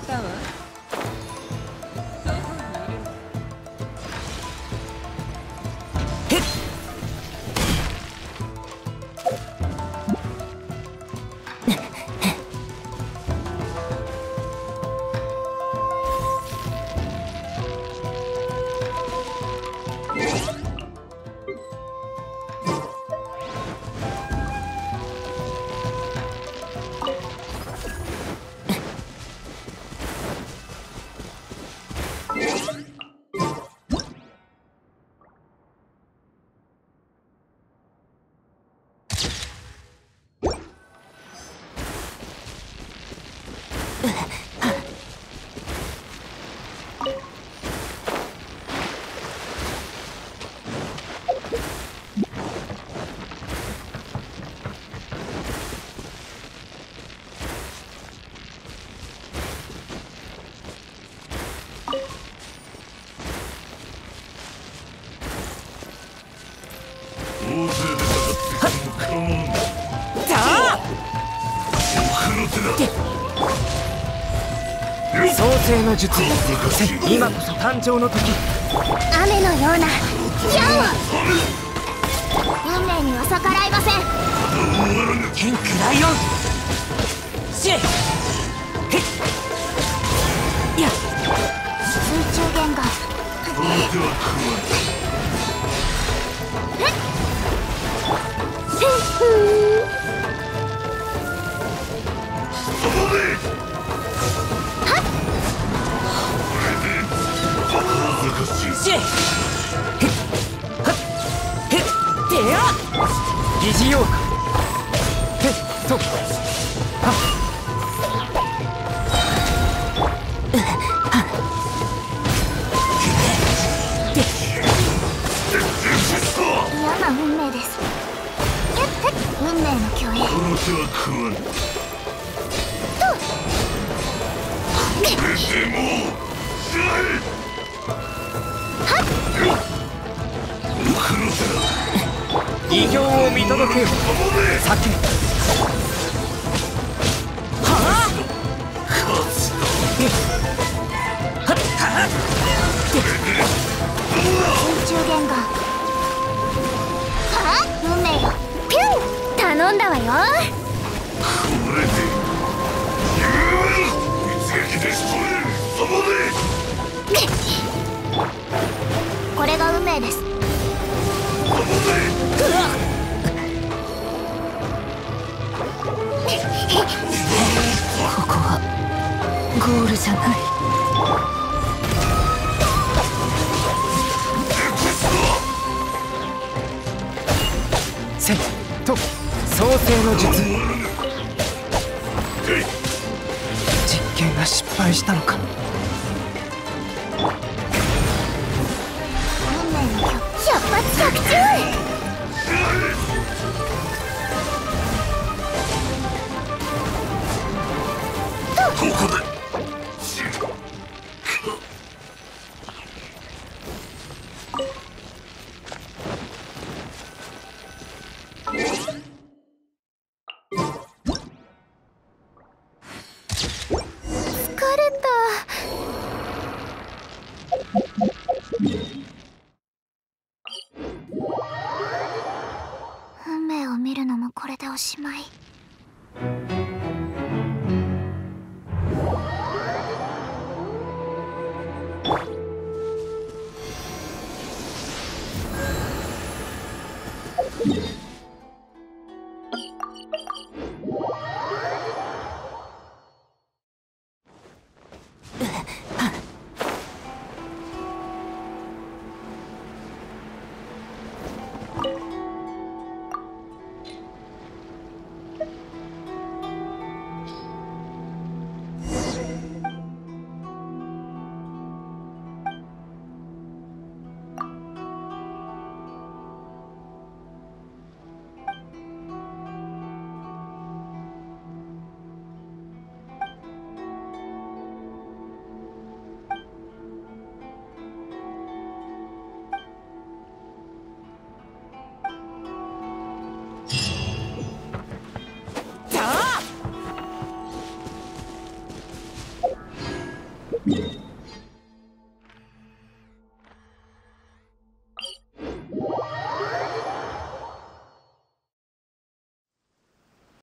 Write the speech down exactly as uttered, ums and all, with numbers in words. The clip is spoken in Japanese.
ったわ。の術今こそ誕生の時、雨のような矢を運命には逆らいません。天クライオンシェイ、いや水中弦がシェイ、はっへっでや疑似ようかへっとはっ嫌な運命です。運命の共演、この手は食わぬとこれでもシェイ異形を見届けよ。さてはあはっはっ水中弦がはあ運命よピュン頼んだわよ。これで一撃で仕留める。そこでこれが運命です。ゴールじゃない。せっと創世の術、実験が失敗したのか。運命の百発百中。ここでyou